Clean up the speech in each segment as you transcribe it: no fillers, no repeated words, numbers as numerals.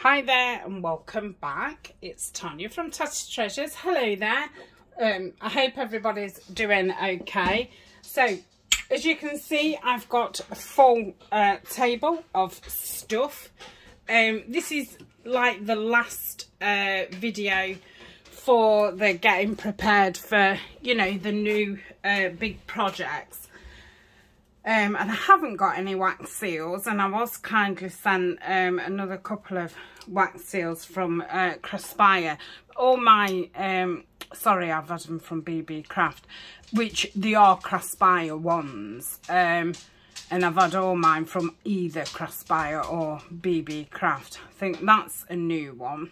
Hi there and welcome back. It's Tania from Tatty Treasures. Hello there. I hope everybody's doing okay. So as you can see, I've got a full table of stuff. This is like the last video for the getting prepared for, you know, the new big projects. And I haven't got any wax seals, and I was kindly sent another couple of wax seals from Craspire. All my, sorry, I've had them from BB Craft, which they are Craspire ones. And I've had all mine from either Craspire or BB Craft. I think that's a new one,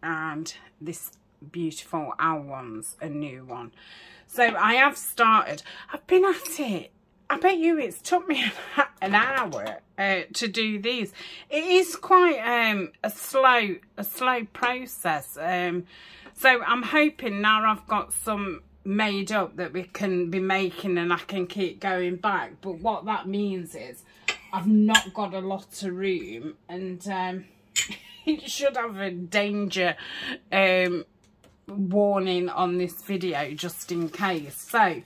and this beautiful owl one's a new one. So I have started. I've been at it. I bet you it's took me an hour to do these. It is quite a slow process. So I'm hoping now I've got some made up that we can be making and I can keep going back. But what that means is I've not got a lot of room, and it should have a danger warning on this video just in case. So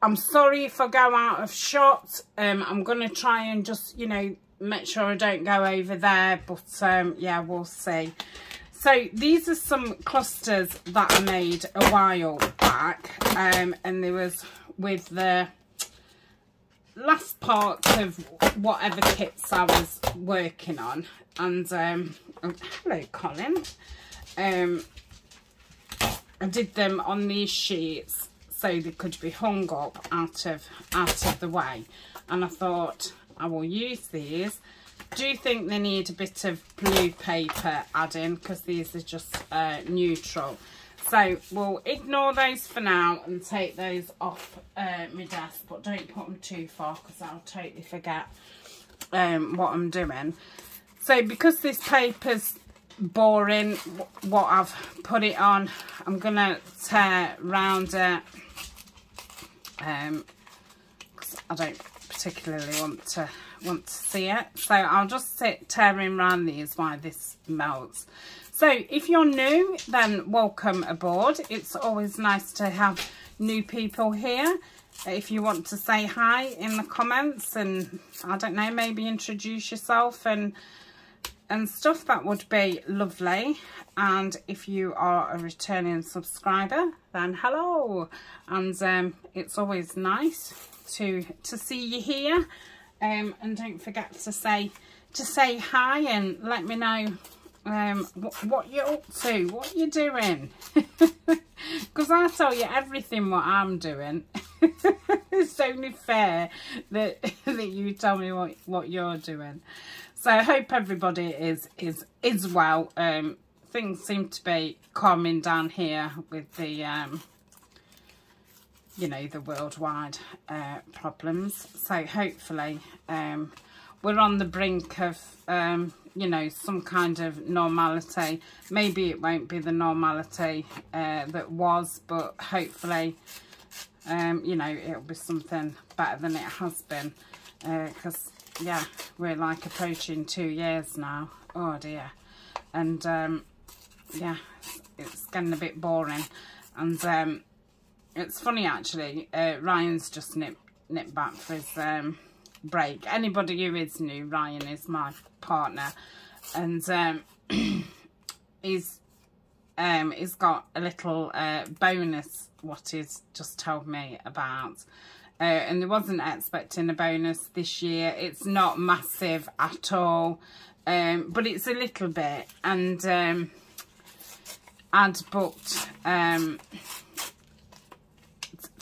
I'm sorry if I go out of shot. I'm going to try and just, you know, make sure I don't go over there. But, yeah, we'll see. So, these are some clusters that I made a while back. And there was with the last part of whatever kits I was working on. And, hello, Colin. I did them on these sheets, so they could be hung up out of the way. And I thought I will use these. I do think they need a bit of blue paper adding, because these are just neutral. So we'll ignore those for now and take those off my desk, but don't put them too far because I'll totally forget what I'm doing. So because this paper's boring, what I've put it on, I'm gonna tear round it. I don't particularly want to see it, so I'll just sit tearing around these while this melts. So if you're new, then welcome aboard. It's always nice to have new people here. If you want to say hi in the comments, and I don't know, maybe introduce yourself and stuff, that would be lovely. And if you are a returning subscriber, then hello. And it's always nice to see you here. And don't forget to say hi and let me know what you're up to, what you're doing, because I'll tell you everything what I'm doing. It's only fair that you tell me what you're doing. So I hope everybody is well. Things seem to be calming down here with the, you know, the worldwide problems. So hopefully we're on the brink of, you know, some kind of normality. Maybe it won't be the normality that was, but hopefully, you know, it'll be something better than it has been, because yeah, we're like approaching 2 years now. Oh dear. And yeah, it's getting a bit boring. And it's funny actually, Ryan's just nipped back for his break. Anybody who is new, Ryan is my partner, and he's got a little bonus what he's just told me about. And they wasn't expecting a bonus this year. It's not massive at all, but it's a little bit. And I'd booked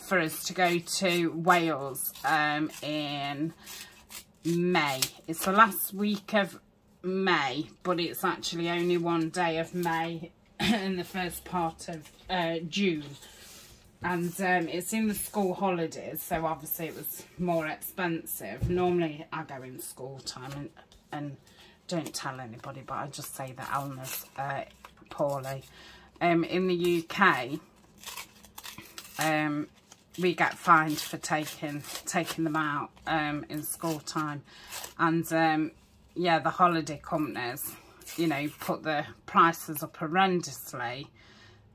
for us to go to Wales in May. It's the last week of May, but it's actually only one day of May and the first part of June. And it's in the school holidays, so obviously it was more expensive. Normally I go in school time and don't tell anybody, but I just say that Eleanor's poorly. In the UK, we get fined for taking them out in school time. And yeah, the holiday companies you know, put the prices up horrendously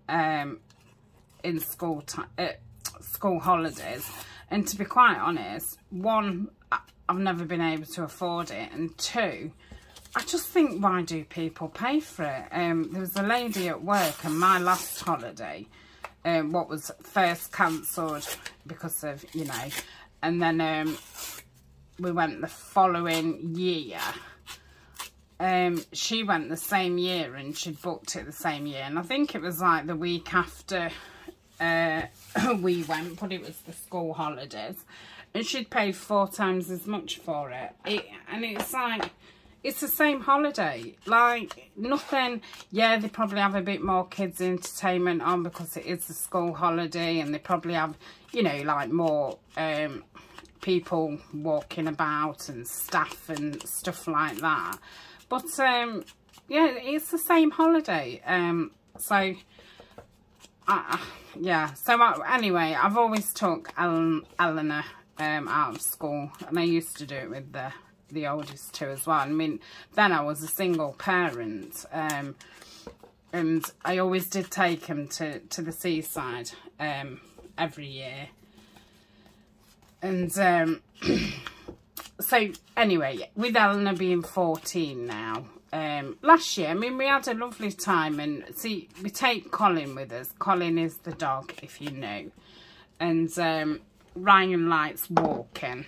in school holidays. And to be quite honest, one, I've never been able to afford it, and two, I just think, why do people pay for it? There was a lady at work, and my last holiday, what was first cancelled because of, you know, and then we went the following year. She went the same year, and she'd booked it the same year, and I think it was like the week after we went, but it was the school holidays, and she'd paid 4 times as much for it. And it's like, it's the same holiday, like nothing. Yeah, they probably have a bit more kids entertainment on because it is the school holiday, and they probably have, you know, like more people walking about and staff and stuff like that. But yeah, it's the same holiday. So yeah. So anyway, I've always took Eleanor out of school, and I used to do it with the oldest two as well. I mean, then I was a single parent, and I always did take him to the seaside every year. And so anyway, with Eleanor being 14 now, last year, I mean, we had a lovely time. And see, we take Colin with us. Colin is the dog, if you know. And Ryan likes walking.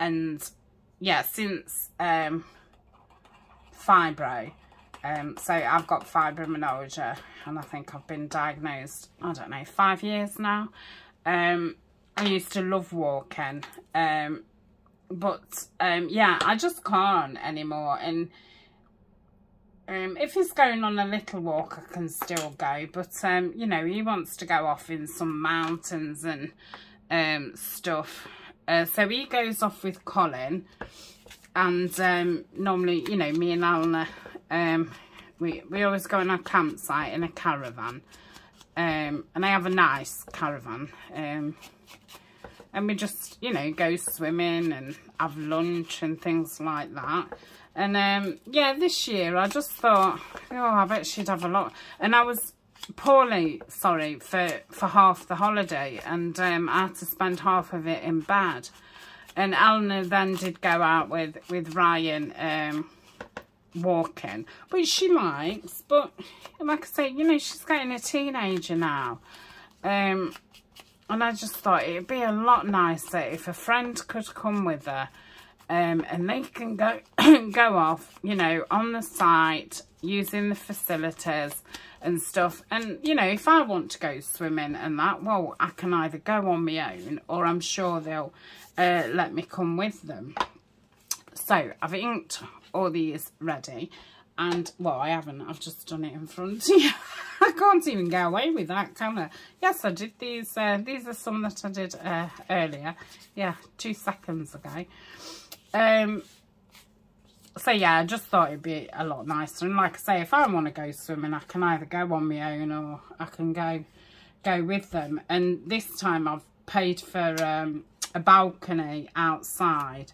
And yeah, since fibro, so I've got fibromyalgia, and I think I've been diagnosed, I don't know, 5 years now. I used to love walking, but yeah, I just can't anymore. And if he's going on a little walk, I can still go, but you know, he wants to go off in some mountains and stuff, so he goes off with Colin. And normally, you know, me and Alana, we always go on our campsite in a caravan, and I have a nice caravan, and we just, you know, go swimming and have lunch and things like that. And yeah, this year I just thought, oh, I bet she'd have a lot. And I was poorly, sorry, for half the holiday, and I had to spend half of it in bed. And Eleanor then did go out with Ryan walking, which she likes. But like I say, you know, she's getting a teenager now. And I just thought it'd be a lot nicer if a friend could come with her, and they can go go off, you know, on the site, using the facilities and stuff. And, you know, if I want to go swimming and that, well, I can either go on my own, or I'm sure they'll let me come with them. So I've inked all these ready. And, well, I haven't. I've just done it in front of you. I can't even get away with that, can I? Yes, I did. These are some that I did earlier. Yeah, 2 seconds ago. So, yeah, I just thought it'd be a lot nicer. And like I say, if I want to go swimming, I can either go on my own, or I can go with them. And this time I've paid for a balcony outside.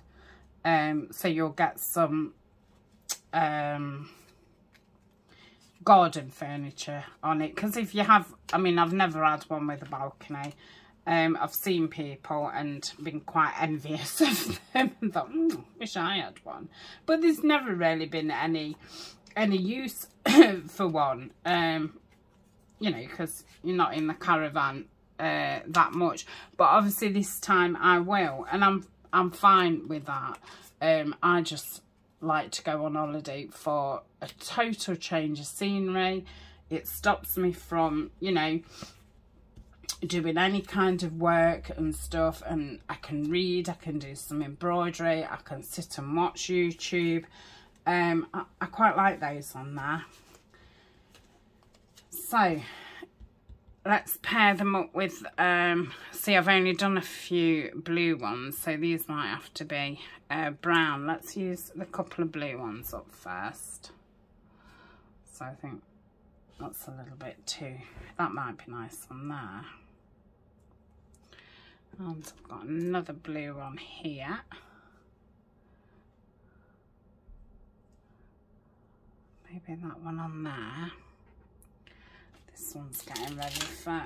So you'll get some garden furniture on it, because if you have, I mean, I've never had one with a balcony. I've seen people and been quite envious of them and thought, wish I had one. But there's never really been any use for one, you know, because you're not in the caravan that much. But obviously this time I will, and I'm fine with that. I just like to go on holiday for a total change of scenery. It stops me from, you know, doing any kind of work and stuff, and I can read, I can do some embroidery, I can sit and watch YouTube. I quite like those on there. So let's pair them up with, see, I've only done a few blue ones, so these might have to be brown. Let's use the couple of blue ones up first. So I think that's a little bit too, that might be nice on there. And I've got another blue on here. maybe that one on there. This one's getting ready for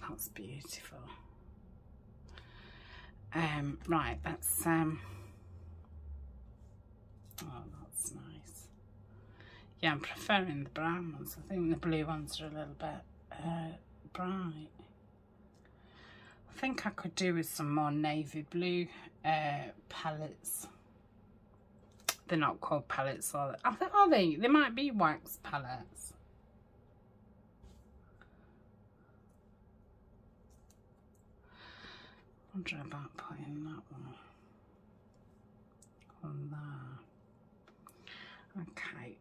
that's beautiful. Right, that's oh, that's nice. Yeah, I'm preferring the brown ones. I think the blue ones are a little bit bright. I think I could do with some more navy blue palettes. They're not called palettes, are they? I think, are they? They might be wax palettes. I wonder about putting that one on there. Okay.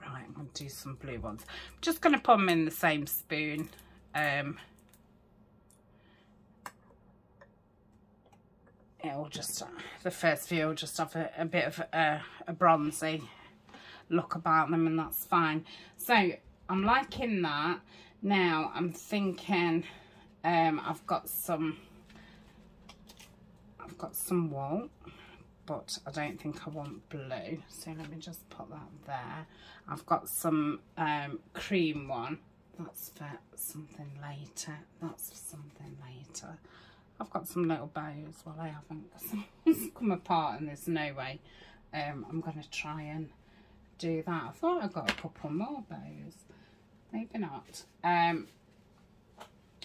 Right, I'm going to do some blue ones. I'm just going to put them in the same spoon. It'll just, the first few will just have a bit of a bronzy look about them, and that's fine. So I'm liking that. Now I'm thinking I've got some wool, but I don't think I want blue. So let me just put that there. I've got some cream one. That's for something later. That's for something later. I've got some little bows. Well, I haven't, because it's come apart and there's no way I'm going to try and do that. I thought I got a couple more bows. Maybe not.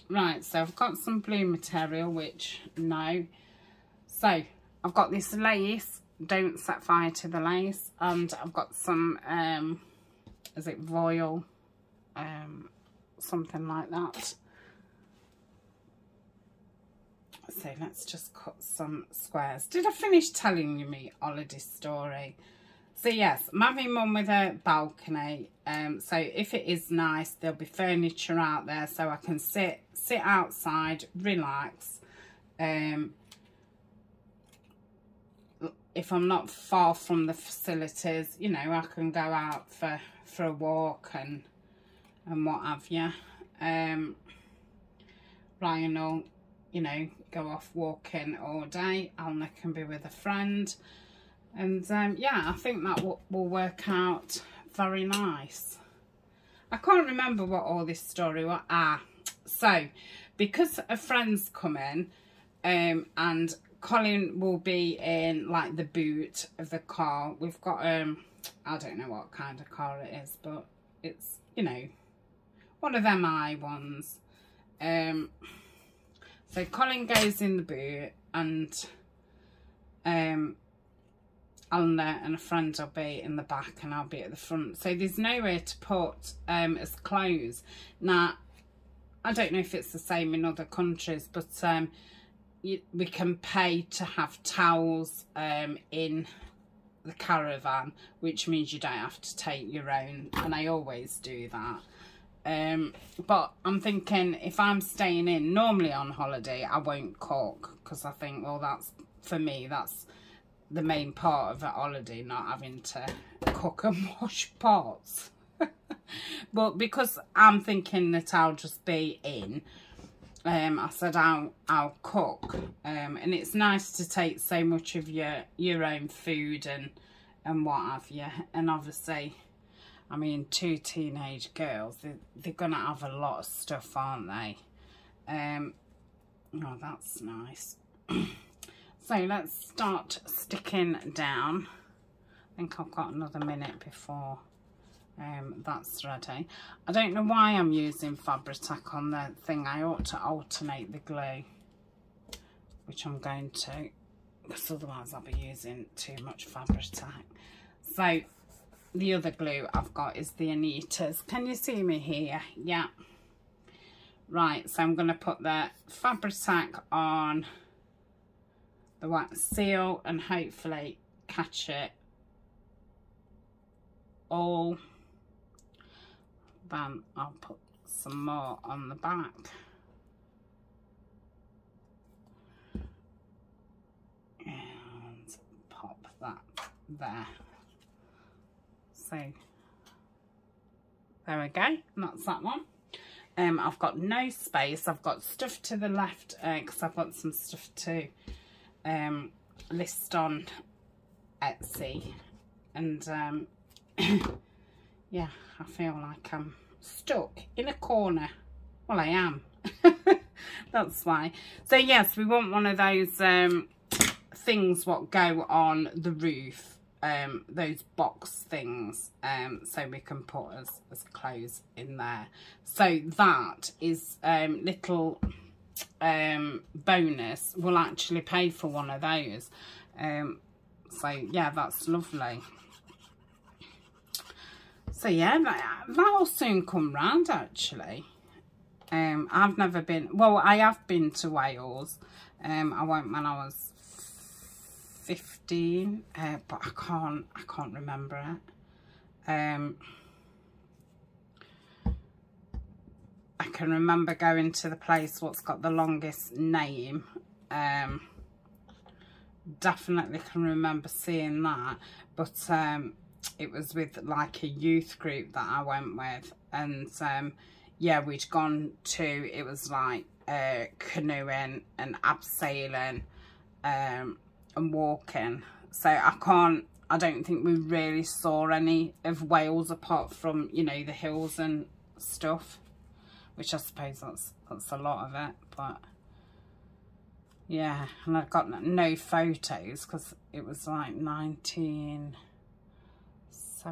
Right, so I've got some blue material, which, no. So, I've got this lace. Don't set fire to the lace. And I've got some, is it royal? Something like that. So let's just cut some squares. Did I finish telling you my holiday story? So yes, I'm having one with a balcony. So if it is nice, there'll be furniture out there so I can sit outside, relax. If I'm not far from the facilities, you know, I can go out for a walk and what have you. Ryan will, you know, go off walking all day. Alana can be with a friend, and yeah, I think that will work out very nice. I can't remember what all this story was. Ah, so because a friend's coming, and Colin will be in like the boot of the car. We've got I don't know what kind of car it is, but it's, you know, one of them high ones. So Colin goes in the boot, and Eleanor and a friend will be in the back, and I'll be at the front. So there's nowhere to put as clothes. Now, I don't know if it's the same in other countries, but we can pay to have towels in the caravan, which means you don't have to take your own, and I always do that. But I'm thinking, if I'm staying in, normally on holiday, I won't cook, because I think, well, that's, for me, that's the main part of a holiday, not having to cook and wash pots. But because I'm thinking that I'll just be in, I said I'll cook. And it's nice to take so much of your own food and what have you. And obviously, I mean, two teenage girls, they're going to have a lot of stuff, aren't they? Oh, that's nice. So let's start sticking down. I think I've got another minute before that's ready. I don't know why I'm using Fabri-Tac on the thing. I ought to alternate the glue, which I'm going to, because otherwise I'll be using too much Fabri-Tac. So the other glue I've got is the Anita's. Can you see me here? Yeah. Right, so I'm going to put the Fabri-Tac on the wax seal and hopefully catch it all. Then I'll put some more on the back. And pop that there. So there we go, and that's that one. I've got no space. I've got stuff to the left because I've got some stuff to list on Etsy, and yeah, I feel like I'm stuck in a corner. Well, I am. That's why. So yes, we want one of those things what go on the roof, those box things, so we can put as clothes in there. So that is little bonus. We'll actually pay for one of those. So yeah, that's lovely. So yeah, that'll soon come round actually. I've never been, well, I have been to Wales. I went when I was 15, but I can't remember it. I can remember going to the place what's got the longest name. Definitely can remember seeing that, but it was with like a youth group that I went with, and yeah, we'd gone to, it was like canoeing and abseiling and walking. So I don't think we really saw any of Wales apart from, you know, the hills and stuff, which I suppose that's a lot of it. But yeah, and I've got no photos because it was like 1986. I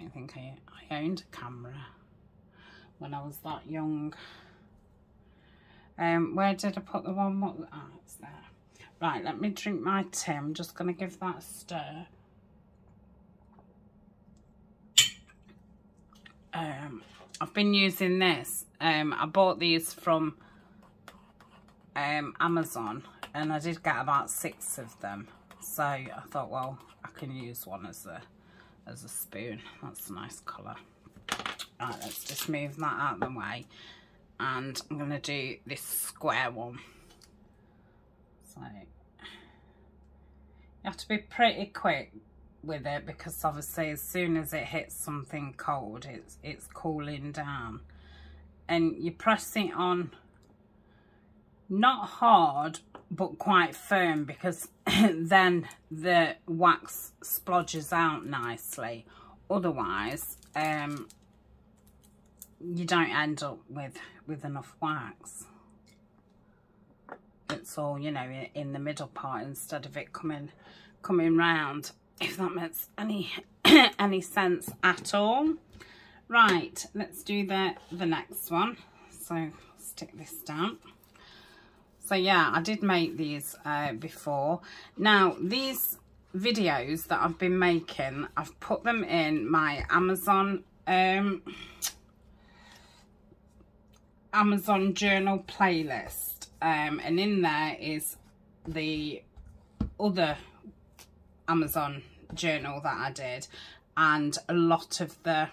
don't think I owned a camera when I was that young. Where did I put the one? Oh, it's there. Right, let me drink my tea. I'm just going to give that a stir. I've been using this. I bought these from Amazon, and I did get about 6 of them. So I thought, well, I can use one as a spoon. That's a nice colour. Right, let's just move that out of the way, and I'm going to do this square one. So you have to be pretty quick with it, because obviously as soon as it hits something cold, it's cooling down, and you press it on, not hard but quite firm, because then the wax splodges out nicely. Otherwise you don't end up with enough wax. It's all, you know, in the middle part, instead of it coming round, if that makes any sense at all. Right, let's do the next one. So stick this down. So yeah, I did make these before. Now, these videos that I've been making, I've put them in my Amazon journal playlist. And in there is the other Amazon journal that I did, and a lot of the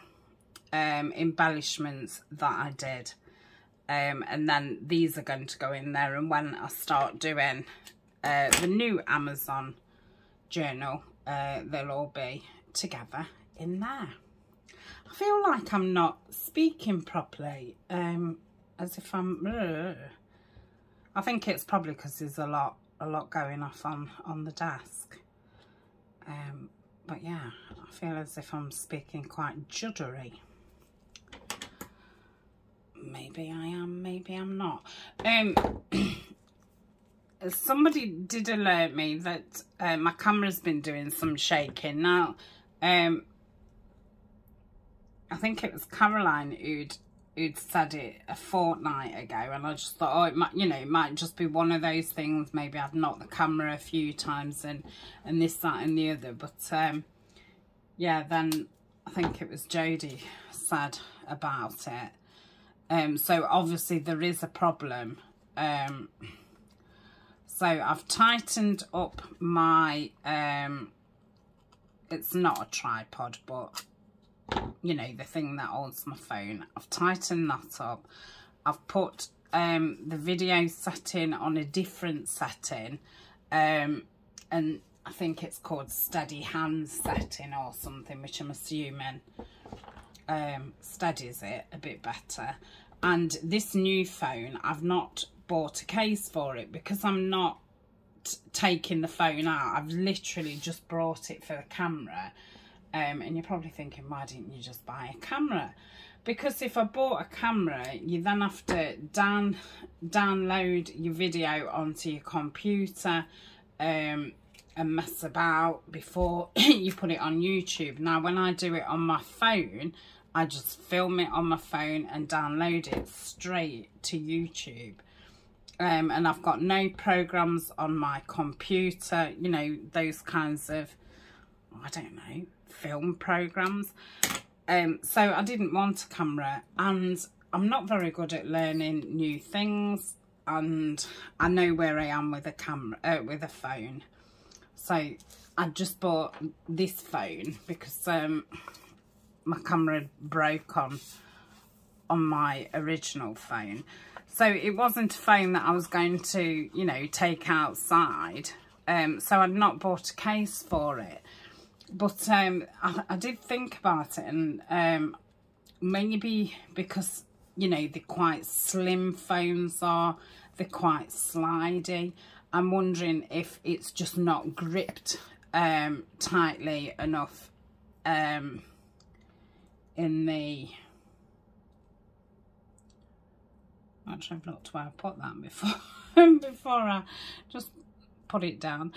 embellishments that I did. And then these are going to go in there, and when I start doing the new Amazon journal, they'll all be together in there. I feel like I'm not speaking properly, as if I'm... I think it's probably because there's a lot going off on the desk. But yeah, I feel as if I'm speaking quite juddery. Maybe I am, maybe I'm not. Somebody did alert me that my camera's been doing some shaking. Now, I think it was Caroline who'd said it a fortnight ago, and I just thought, oh, it might, you know, it might just be one of those things. Maybe I've knocked the camera a few times and this, that, and the other. But yeah, then I think it was Jodie said about it. So obviously there is a problem. So I've tightened up my, it's not a tripod, but you know, the thing that holds my phone. I've tightened that up. I've put the video setting on a different setting, and I think it's called Steady Hand Setting or something, which I'm assuming steadies it a bit better. And this new phone, I've not bought a case for it because I'm not taking the phone out. I've literally just brought it for the camera. And you're probably thinking, why didn't you just buy a camera? Because if I bought a camera, you then have to download your video onto your computer and mess about before you put it on YouTube. Now, when I do it on my phone, I just film it on my phone and download it straight to YouTube. And I've got no programs on my computer, you know, those kinds of, I don't know, film programs. So I didn't want a camera, and I'm not very good at learning new things, and I know where I am with a camera, with a phone. So I just bought this phone because my camera broke on my original phone. So it wasn't a phone that I was going to, you know, take outside. So I'd not bought a case for it. But I did think about it, and maybe because, you know, the quite slim phones are, they're quite slidey. I'm wondering if it's just not gripped tightly enough in the... Actually, I've looked where I put that before, before I just put it down.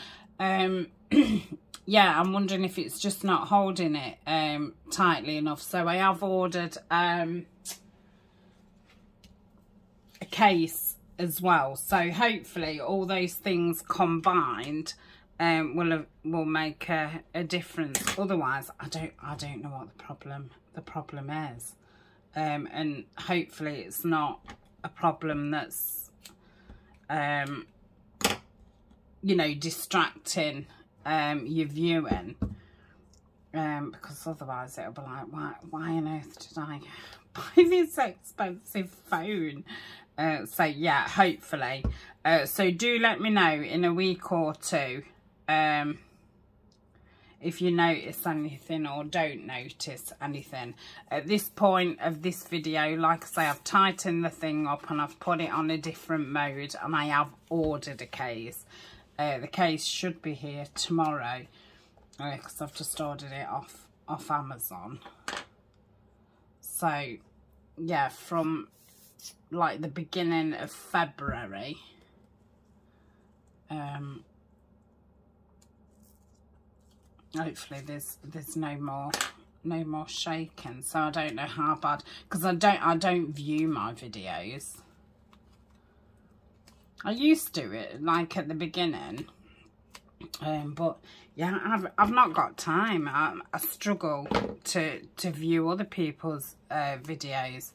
Yeah, I'm wondering if it's just not holding it tightly enough. So I have ordered a case as well. So hopefully all those things combined will make a difference. Otherwise, I don't know what the problem is, and hopefully it's not a problem that's you know, distracting your viewing, because otherwise it'll be like, why on earth did I buy this expensive phone? So yeah, hopefully. So do let me know in a week or two if you notice anything or don't notice anything. At this point of this video, like I say, I've tightened the thing up and I've put it on a different mode, and I have ordered a case. The case should be here tomorrow because I've just ordered it off Amazon. So yeah, from like the beginning of February, hopefully there's no more shaking. So I don't know how bad, because I don't view my videos. I used to it, like, at the beginning, but yeah, I've not got time. I struggle to view other people's videos.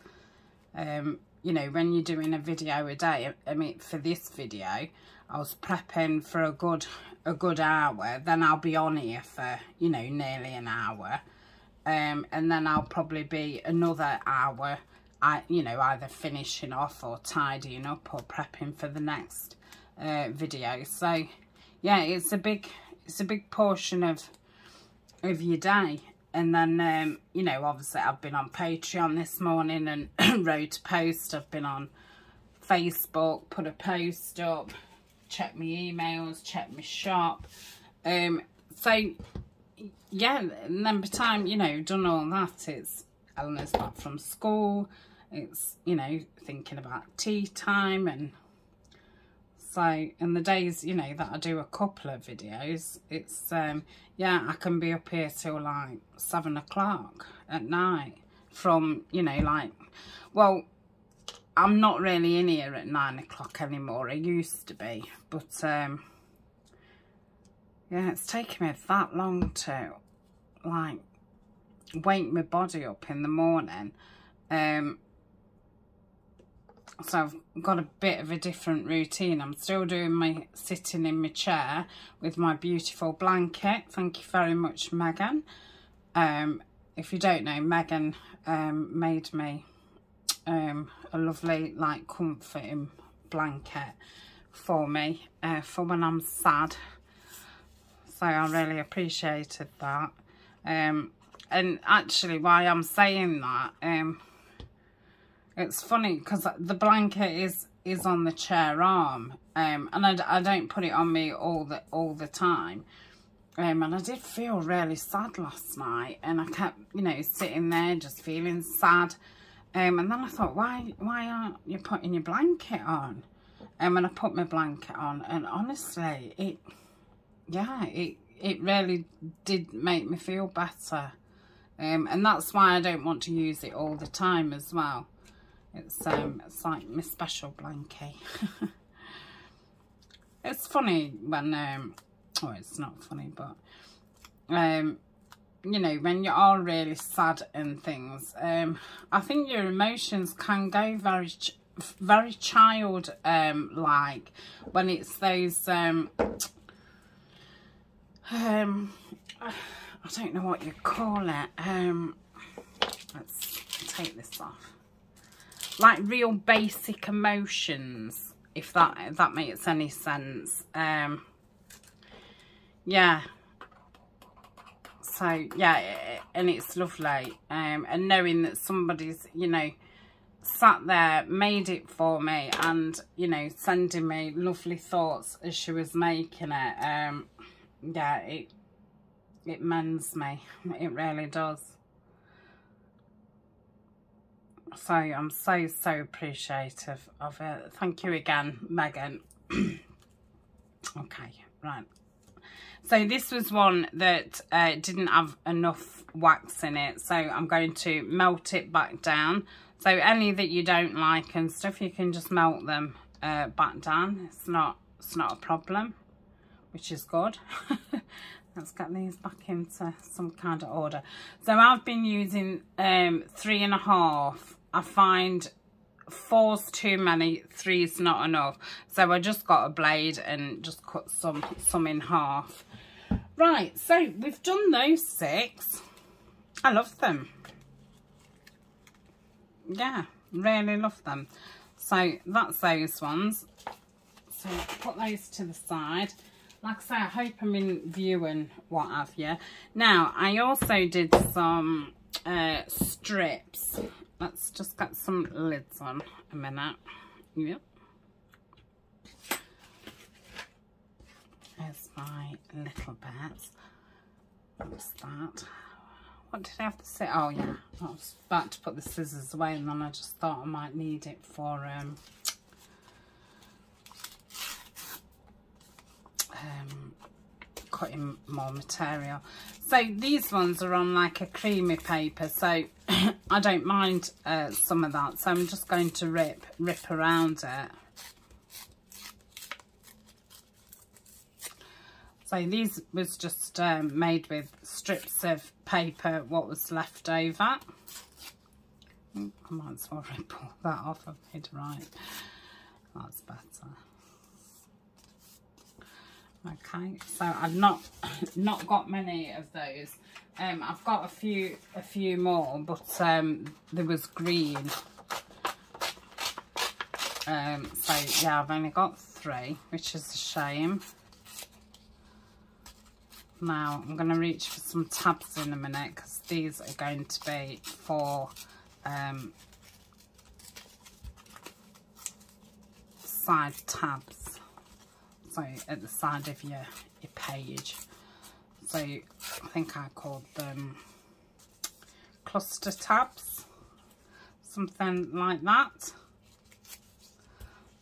You know, when you're doing a video a day, I mean, for this video, I was prepping for a good hour. Then I'll be on here for, you know, nearly an hour, and then I'll probably be another hour. You know, either finishing off or tidying up or prepping for the next video. So yeah, it's a big portion of your day. And then you know, obviously I've been on Patreon this morning and wrote a post. I've been on Facebook, put a post up, checked my emails, checked my shop. So yeah, and then by the time, you know, done all that, it's Eleanor's back from school. It's, you know, thinking about tea time, and so, and the days, you know, that I do a couple of videos, it's yeah, I can be up here till like 7 o'clock at night. From, you know, like, well, I'm not really in here at 9 o'clock anymore. I used to be, but yeah, it's taken me that long to like wake my body up in the morning. So I've got a bit of a different routine. I'm still doing my sitting in my chair with my beautiful blanket. Thank you very much, Megan. If you don't know, Megan made me a lovely, like, comforting blanket for me for when I'm sad. so I really appreciated that. And actually, why I'm saying that, it's funny because the blanket is on the chair arm, and I don't put it on me all the time. And I did feel really sad last night, and I kept, you know, sitting there just feeling sad. And then I thought, why aren't you putting your blanket on? And I put my blanket on, and honestly, it really did make me feel better. And that's why I don't want to use it all the time as well. It's like my special blanket. It's funny when oh, it's not funny, but you know, when you are really sad and things, I think your emotions can go very child like when it's those I don't know what you call it, let's take this off, like real basic emotions, if that makes any sense. Yeah, so yeah, and it's lovely, and knowing that somebody's, you know, sat there, made it for me, and, you know, sending me lovely thoughts as she was making it. Yeah, it mends me, it really does. So I'm so appreciative of it. Thank you again, Megan. Okay, right, so this was one that didn't have enough wax in it, so I'm going to melt it back down. So any that you don't like and stuff, you can just melt them back down. It's not a problem, which is good. Let's get these back into some kind of order. So I've been using 3.5. I find 4's too many, 3's not enough. So I just got a blade and just cut some in half. Right, so we've done those 6. I love them. Yeah, really love them. So that's those ones, so put those to the side. Like I say, I hope I'm in view and what have you. Now I also did some strips. Let's just get some lids on a minute. Yep, there's my little bits. What's that? What did I have to say? Oh yeah, I was about to put the scissors away, and then I just thought I might need it for cutting more material. So these ones are on like a creamy paper, so I don't mind some of that. So I'm just going to rip around it. So these was just made with strips of paper, what was left over. Ooh, I might as well rip all that off. I've made right. That's better. Okay, so I've not got many of those. I've got a few more, but there was green. So yeah, I've only got 3, which is a shame. Now I'm going to reach for some tabs in a minute, because these are going to be for side tabs, so at the side of your page. So I think I called them cluster tabs, something like that.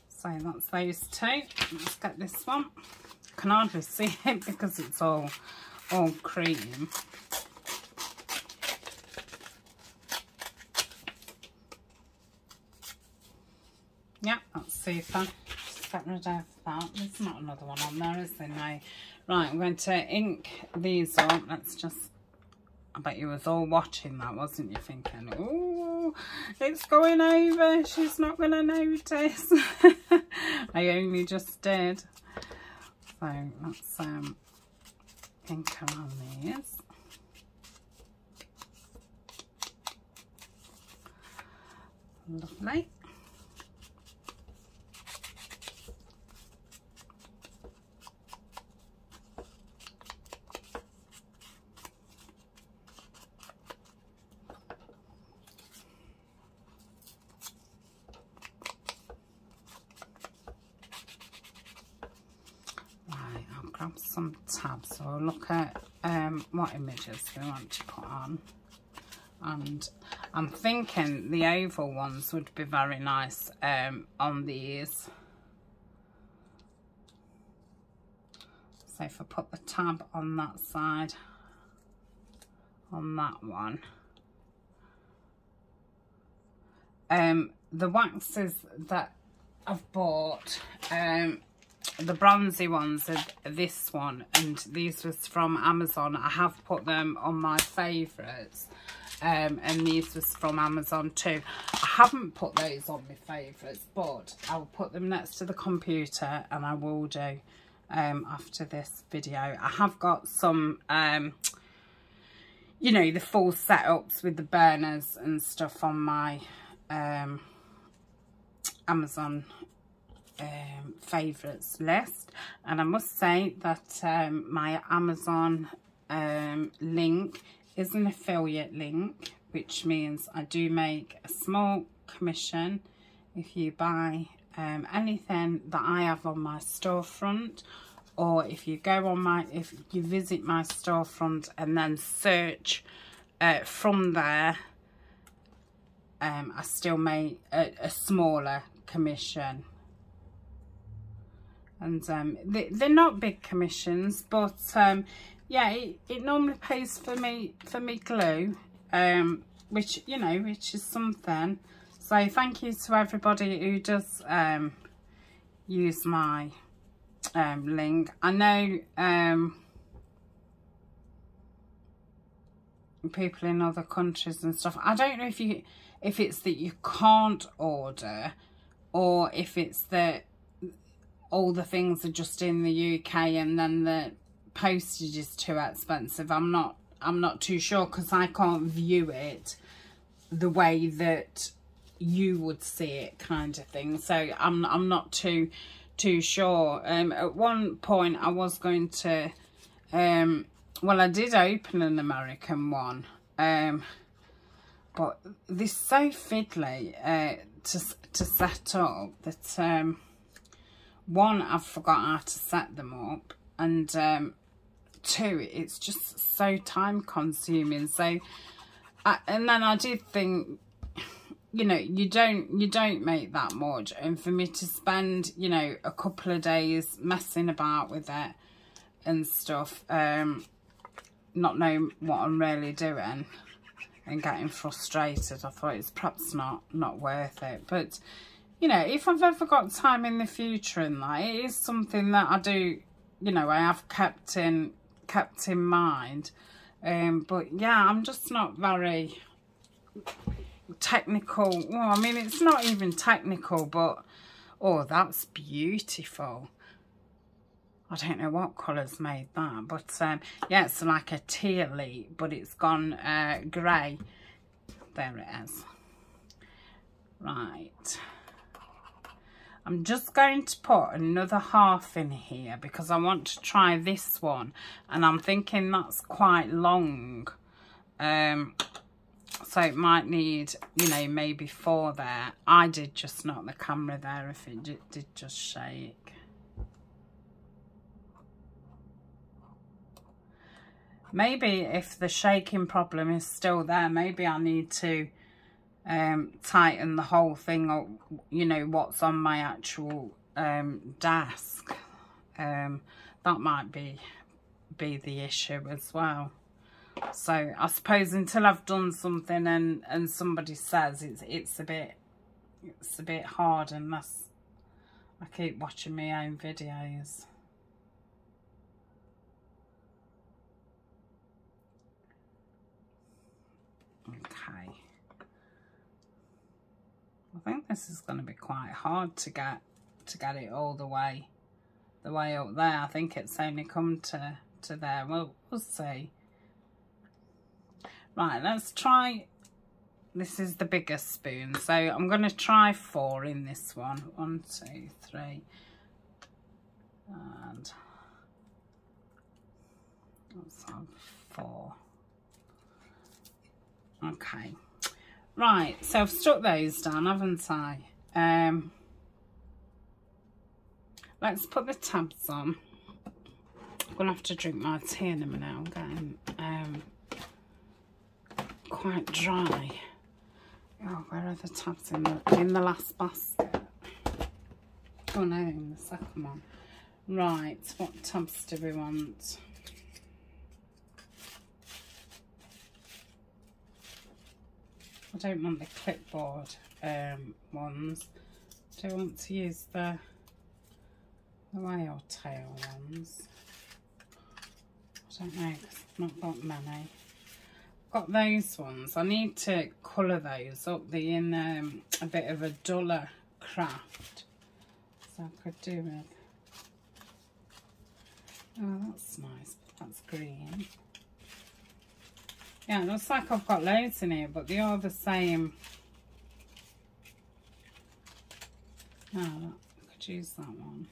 So that's those 2. Let's get this one. I can hardly see it because it's all cream. Yeah, that's super. Just get rid of that. There's not another one on there, is there? No. Right, I'm going to ink these up. Let's just... I bet you was all watching that, wasn't you, thinking, oh, it's going over, she's not going to notice. I only just did. So let's ink around these. Lovely. grab some tabs, so I'll look at what images we want to put on, and I'm thinking the oval ones would be very nice on these. So if I put the tab on that side, on that one, the waxes that I've bought, the bronzy ones are this one, and these was from Amazon. I have put them on my favourites, and these was from Amazon too. I haven't put those on my favourites, but I'll put them next to the computer, and I will do after this video. I have got some, you know, the full setups with the burners and stuff on my Amazon favourites list, and I must say that my Amazon link is an affiliate link, which means I do make a small commission if you buy anything that I have on my storefront, or if you go on my, if you visit my storefront and then search from there, I still make a smaller commission. And they're not big commissions, but yeah, it normally pays for me glue, which, you know, which is something. So thank you to everybody who does use my link. I know people in other countries and stuff, I don't know if you, if it's that you can't order, or if it's that all the things are just in the UK and then the postage is too expensive. I'm not too sure, because I can't view it the way that you would see it, kind of thing. So I'm not too sure. At one point I was going to, well, I did open an American one, but they're so fiddly to set up that one, I forgot how to set them up, and two, it's just so time consuming. So and then I did think, you know, you don't make that much, and for me to spend, you know, a couple of days messing about with it and stuff, not knowing what I'm really doing and getting frustrated, I thought it's perhaps not worth it. But, you know, if I've ever got time in the future and that, it is something that I do, you know, I have kept in mind. But yeah, I'm just not very technical. Well, I mean, it's not even technical, but oh, that's beautiful. I don't know what colours made that, but yeah, it's like a tealy, but it's gone grey. There it is. Right, I'm just going to put another half in here because I want to try this one, and I'm thinking that's quite long, so it might need, you know, maybe four there. I did just knock the camera there if it did just shake. Maybe if the shaking problem is still there, maybe I need to tighten the whole thing up, you know, what's on my actual desk. That might be the issue as well. So I suppose until I've done something and somebody says it's a bit hard, unless I keep watching my own videos. Okay, I think this is going to be quite hard to get it all the way up there. I think it's only come to there. Well, we'll see. Right, let's try, this is the bigger spoon, so I'm going to try four in this one. 1, 2, 3, and let's have four. Okay, right, so I've stuck those down, haven't I? Let's put the tabs on. gonna have to drink my tea in a minute. I'm getting quite dry. Oh, where are the tabs in the last basket? Oh no, in the second one. Right, what tabs do we want? I don't want the clipboard ones. Do I want to use the whale tail ones? I don't know, because I've not got many. I've got those ones. I need to colour those up. They're in a bit of a duller craft. So I could do with... Oh, that's nice. That's green. Yeah, it looks like I've got loads in here, but they are the same. Oh, I could use that one.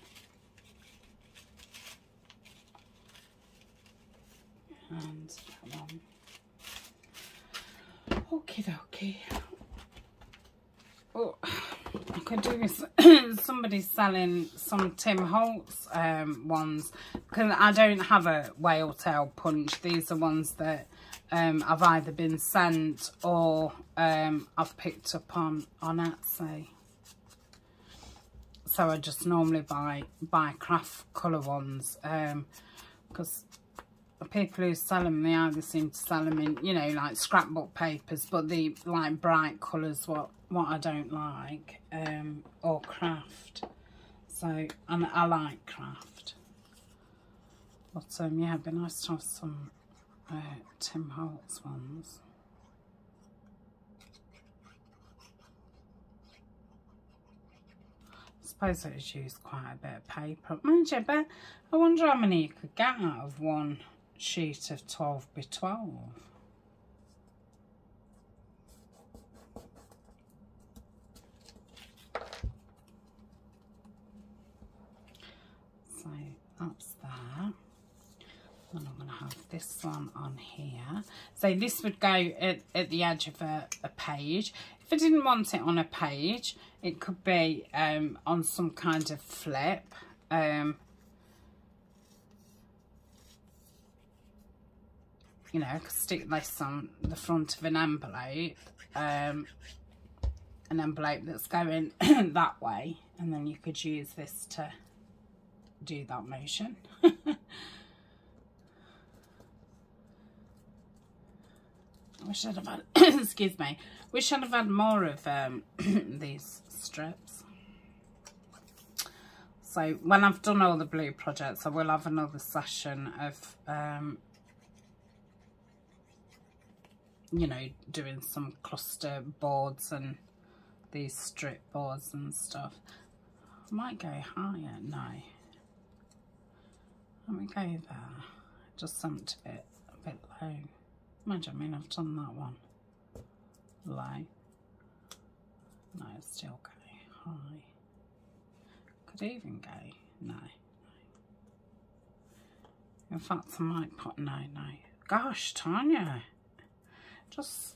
And that one. Okie dokie. Oh, I could do with somebody selling some Tim Holtz ones, because I don't have a whale tail punch. These are ones that I've either been sent or I've picked up on Etsy. So I just normally buy craft colour ones, because the people who sell them, they either seem to sell them in, you know, like scrapbook papers, but the like bright colours, what I don't like, or craft. So, and I like craft, but yeah, it'd be nice to have some Tim Holtz ones. I suppose it was used quite a bit of paper. Mind you, but I wonder how many you could get out of one sheet of 12x12. So that's that. And I'm going to have this one on here. So this would go at the edge of a page. If I didn't want it on a page, it could be on some kind of flip. You know, I could stick this on the front of an envelope. An envelope that's going that way. And then you could use this to do that motion. I wish I'd have had, excuse me, wish I'd have had more of these strips. So when I've done all the blue projects, I will have another session of, you know, doing some cluster boards and these strip boards and stuff. I might go higher, no. Let me go there, just something a bit low. Imagine, I mean, I've done that one low. No, it's still going high. Could even go, no. In fact, I might put, no. Gosh, Tania, just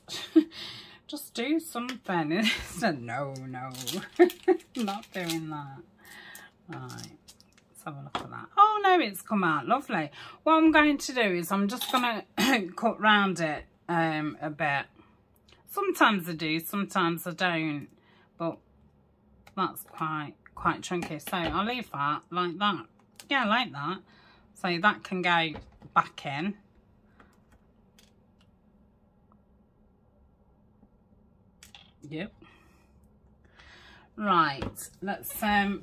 do something. It said, no, not doing that. Right. Have a look at that. Oh no, it's come out lovely. What I'm going to do is I'm just going to cut round it a bit. Sometimes I do, sometimes I don't, but that's quite chunky, so I'll leave that like that. Yeah, like that, so that can go back in. Yep. Right, let's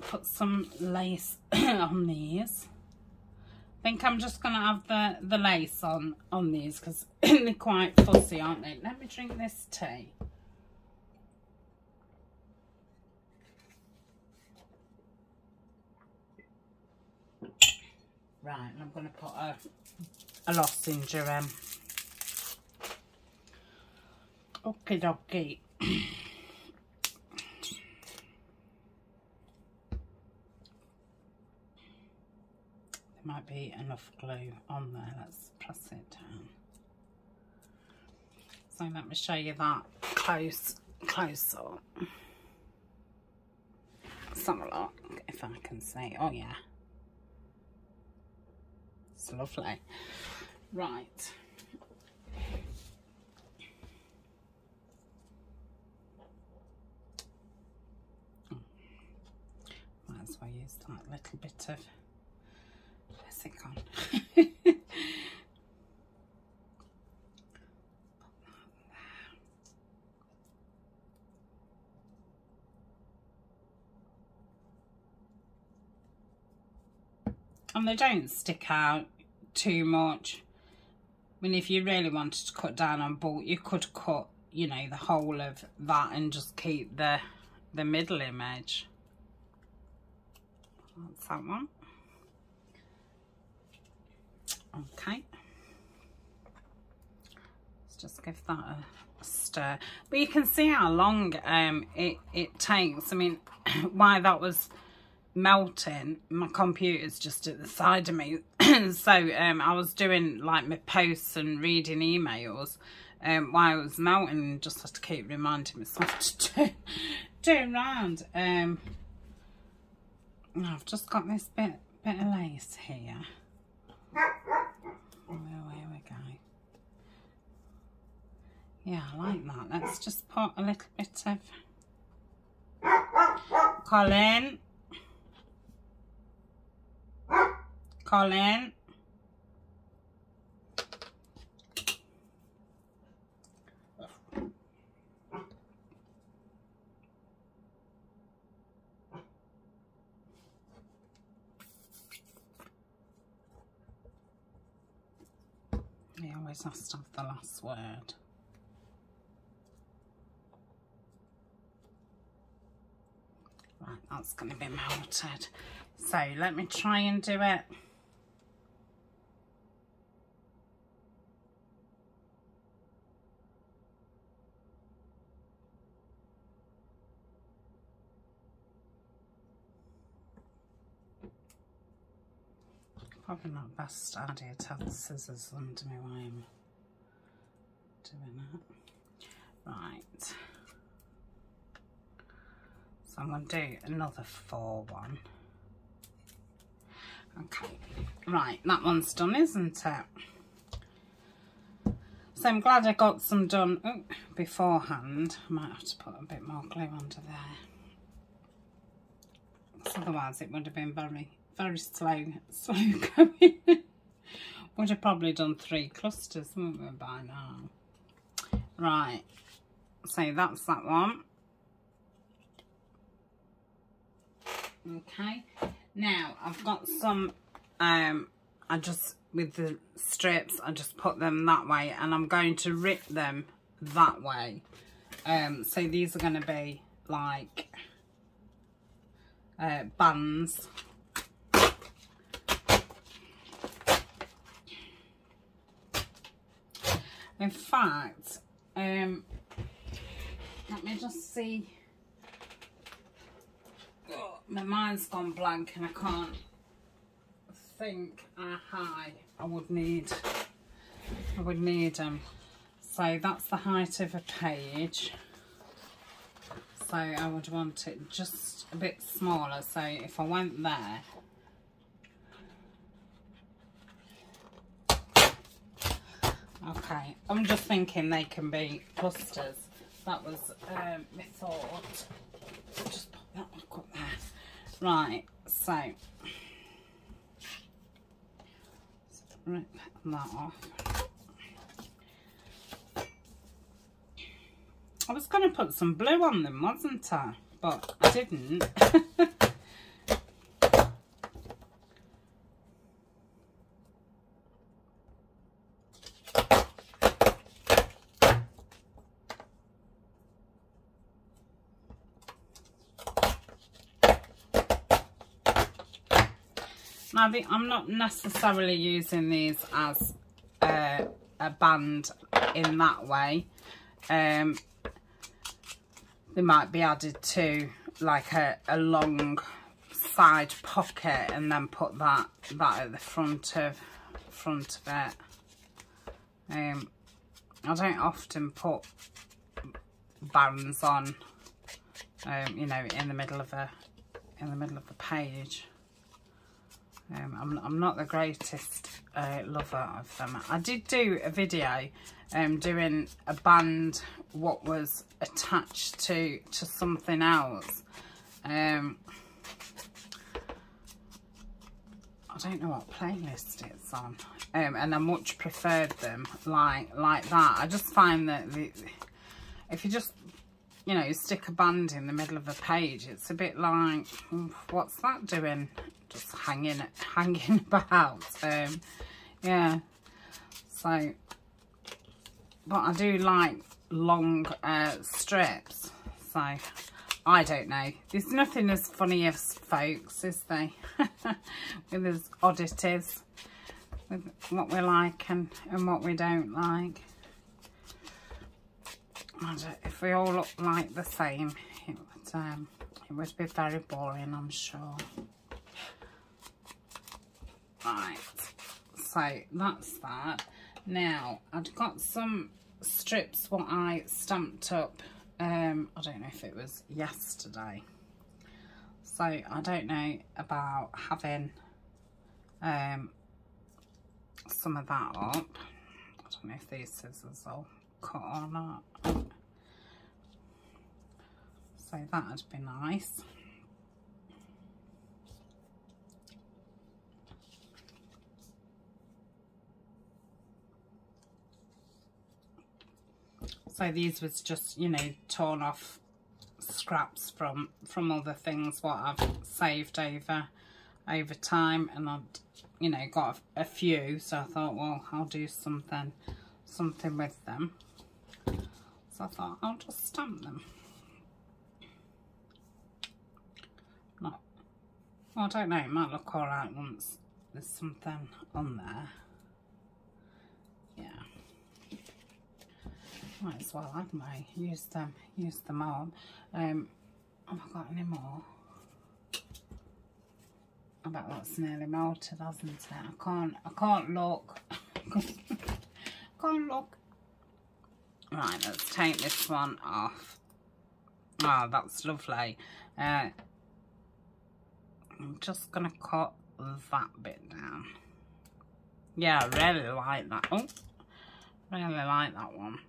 put some lace on these. I think I'm just going to have the lace on these, because they're quite fussy, aren't they? Let me drink this tea. Right, and I'm going to put a lozenge in. Okie dokie. Might be enough glue on there. Let's press it down. So let me show you that close up. Let's have a look if I can see. Oh yeah, it's That's lovely. Right. Might as well use that little bit of lessicon. And they don't stick out too much. I mean, if you really wanted to cut down on bulk, you could cut, you know, the whole of that and just keep the middle image. That's that one. Okay. Let's just give that a stir. But you can see how long it takes. I mean, why that was melting, my computer's just at the side of me. So I was doing like my posts and reading emails while it was melting. Just had to keep reminding myself to turn round. I've just got this bit of lace here. Oh, here we go. Yeah, I like that. Let's just put a little bit of Colin. He always has to have the last word. Right, that's going to be melted. So let me try and do it. Probably not best idea to have the scissors under me while I'm doing it. Right. So I'm going to do another 4-1. Okay. Right, that one's done, isn't it? So I'm glad I got some done beforehand. I might have to put a bit more glue under there. Otherwise it would have been very slow going. Would have probably done 3 clusters, wouldn't we, by now? Right, so that's that one. Okay, now I've got some, I just, with the strips, I just put them that way, and I'm going to rip them that way. So these are going to be like bands. In fact, let me just see. Oh, my mind's gone blank and I can't think how high I would need them. So that's the height of a page. So I would want it just a bit smaller. So if I went there, okay, I'm just thinking they can be clusters. That was my thought. Just pop that back up there. Right, so rip that off. I was going to put some blue on them, wasn't I? But I didn't. Now, I'm not necessarily using these as a band in that way. They might be added to like a long side pocket and then put that at the front of it. I don't often put bands on, you know, in the middle of a page. I'm not the greatest lover of them. I did do a video doing a band what was attached to something else. I don't know what playlist it's on, and I much preferred them like that. I just find that if you just, you know, stick a band in the middle of a page, it's a bit like, what's that doing? Just hanging about. Yeah. So, but I do like long strips. So, I don't know. There's nothing as funny as folks, is there? With his oddities, with what we like and what we don't like. If we all looked like the same, it would be very boring, I'm sure. Right, so that's that. Now, I've got some strips what I stamped up, I don't know if it was yesterday. So, I don't know about having some of that up. I don't know if these scissors will cut or not. So, that'd be nice. So these was just, you know, torn off scraps from other things what I've saved over time, and I've, you know, got a few, so I thought, well, I'll do something with them. So I thought I'll just stamp them. Not, well, I don't know, it might look all right once there's something on there. Yeah. Might as well, hadn't I? Use them on. Have I got any more? I bet that's nearly melted, hasn't it? I can't look. Can't look. Right, let's take this one off. Oh, that's lovely. I'm just gonna cut that bit down. Yeah, I really like that. Oh, really like that one.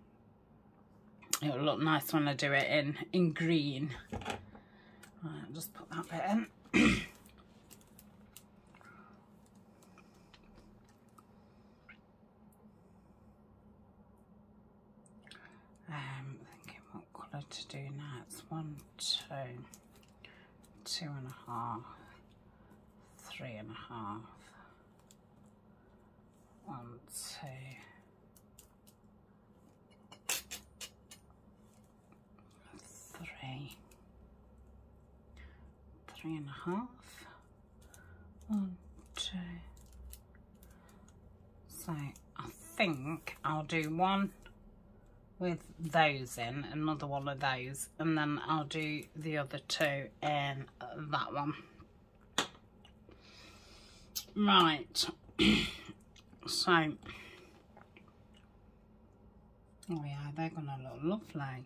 It'll look nice when I do it in green. Right, just put that bit in. Thinking what colour to do now. It's 1, 2, 2.5, 3.5. 1, 2. Three and a half. 1, 2. So I think I'll do one with those in, another one of those, and then I'll do the other two in that one. Right. So, oh yeah, they're gonna look lovely.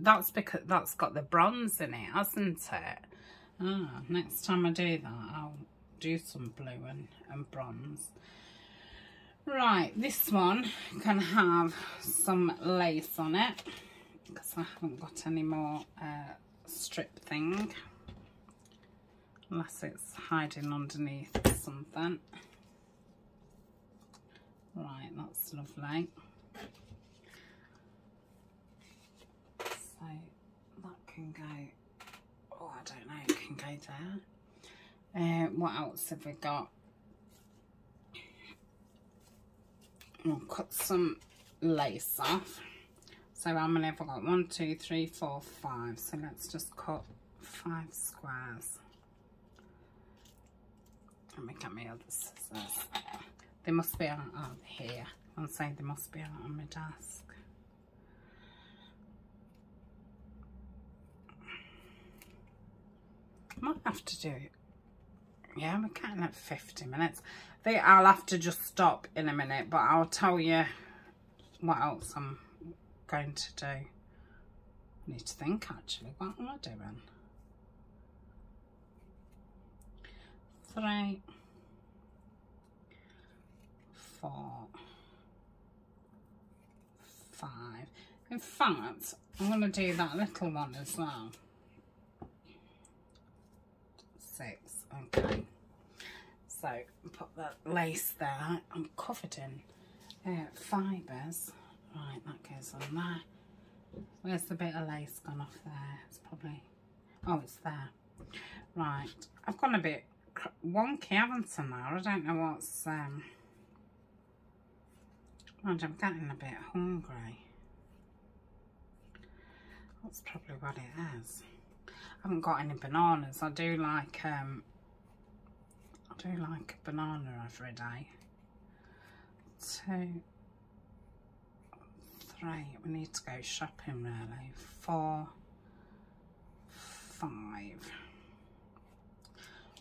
That's because that's got the bronze in it, hasn't it? Ah, next time I do that, I'll do some blue and bronze. Right, this one can have some lace on it, because I haven't got any more strip thing. Unless it's hiding underneath something. Right, that's lovely. So that can go, oh, I don't know, it can go there. What else have we got? We'll cut some lace off. So how many have I got? 1, 2, 3, 4, 5. So let's just cut 5 squares. Let me get my other scissors. They must be out here. I'll say they must be out on my desk. Might have to do it. Yeah, we're counting at 50 minutes. I think I'll have to just stop in a minute, but I'll tell you what else I'm going to do. I need to think actually, what am I doing? 3, 4, 5. In fact, I'm going to do that little one as well. 6, okay. So put that lace there. I'm covered in fibres. Right, that goes on there. Where's the bit of lace gone off there? It's probably, oh, it's there. Right, I've gone a bit wonky, haven't I now? I don't know what's, mind you, I'm getting a bit hungry. That's probably what it is. I haven't got any bananas. I do like a banana every day. 2, 3, we need to go shopping really. 4, 5.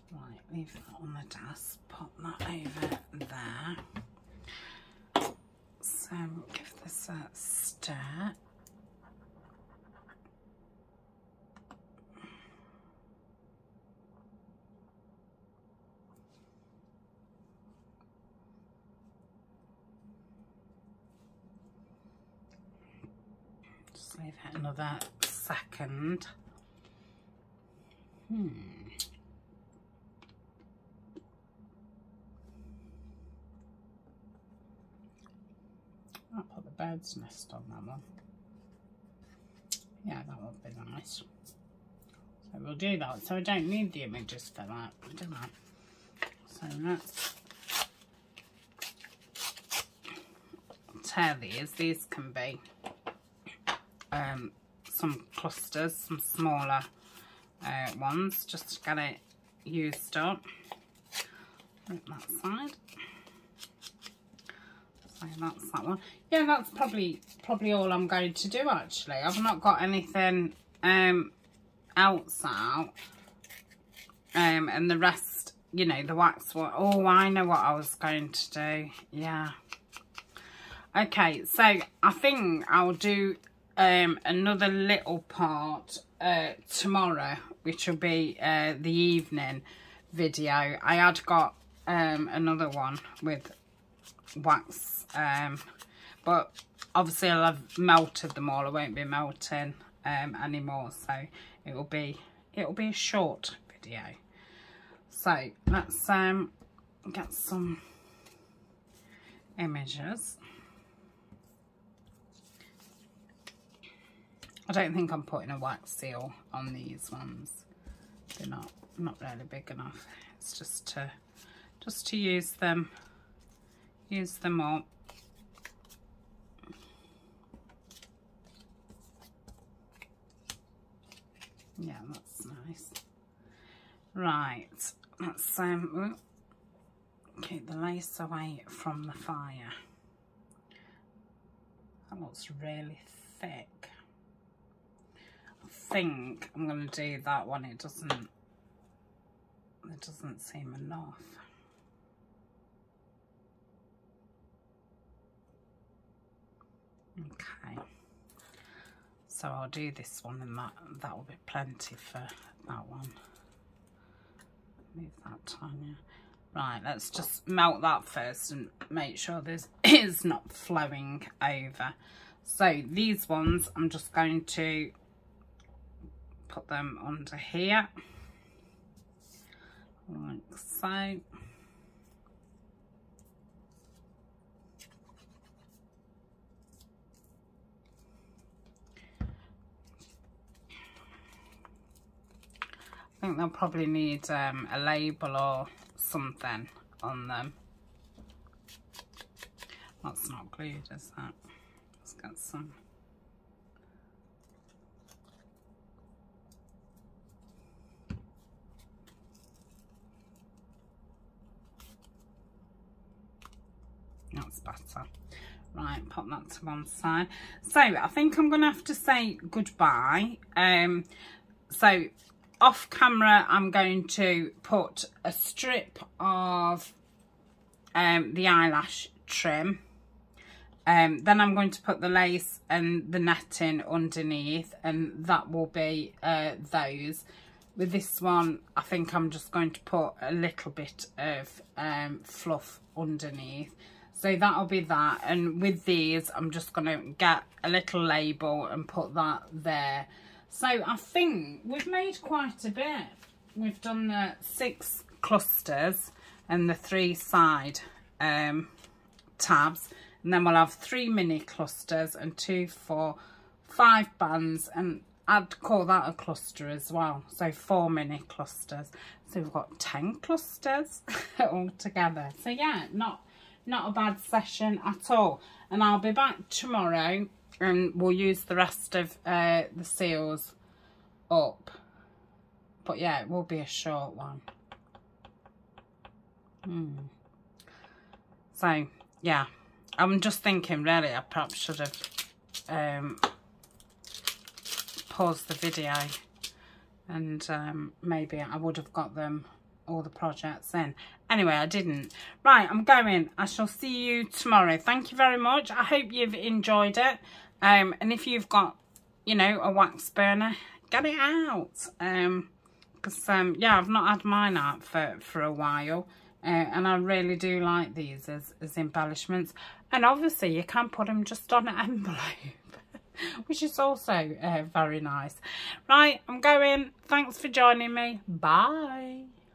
Right, leave that on the desk, pop that over there. So we'll give this a stir. Leave it another second. I'll put the bird's nest on that one. Yeah, that would be nice. So we'll do that. So I don't need the images for that, do I? So let's tear these. These can be some clusters, some smaller ones, just to get it used up. Rip that side. So that's that one. Yeah, that's probably all I'm going to do actually. I've not got anything else out. And the rest, you know, the wax one. Oh, I know what I was going to do. Yeah. Okay, so I think I'll do another little part tomorrow, which will be the evening video. I had got another one with wax, but obviously I'll have melted them all. I won't be melting anymore, so it'll be a short video. So let's get some images. I don't think I'm putting a wax seal on these ones. They're not really big enough. It's just to use them up. Yeah, that's nice. Right, let's keep the lace away from the fire. That looks really thick. I think I'm going to do that one. It doesn't seem enough. Okay, so I'll do this one, and that will be plenty for that one. Move that, Tanya. Right, let's just melt that first and make sure this is not flowing over. So these ones, I'm just going to put them under here, like so. I think they'll probably need a label or something on them. That's not glued, is that? Let's get some. That's better. Right, pop that to one side. So I think I'm gonna have to say goodbye. So off camera I'm going to put a strip of the eyelash trim Then I'm going to put the lace and the netting underneath, and that will be those. With this one, I think I'm just going to put a little bit of fluff underneath. So that'll be that. And with these, I'm just going to get a little label and put that there. So I think we've made quite a bit. We've done the 6 clusters and the 3 side tabs. And then we'll have 3 mini clusters and 2, 4, 5 bands. And I'd call that a cluster as well. So 4 mini clusters. So we've got 10 clusters all together. So yeah, not a bad session at all. And I'll be back tomorrow and we'll use the rest of the seals up. But yeah, it will be a short one. So yeah, I'm just thinking really I perhaps should have paused the video and maybe I would have got them all the projects in. Anyway, I didn't. Right, I'm going. I shall see you tomorrow. Thank you very much. I hope you've enjoyed it. And if you've got, you know, a wax burner, get it out. Because, yeah, I've not had mine out for a while. And I really do like these as embellishments. And obviously you can put them just on an envelope, which is also very nice. Right, I'm going. Thanks for joining me. Bye.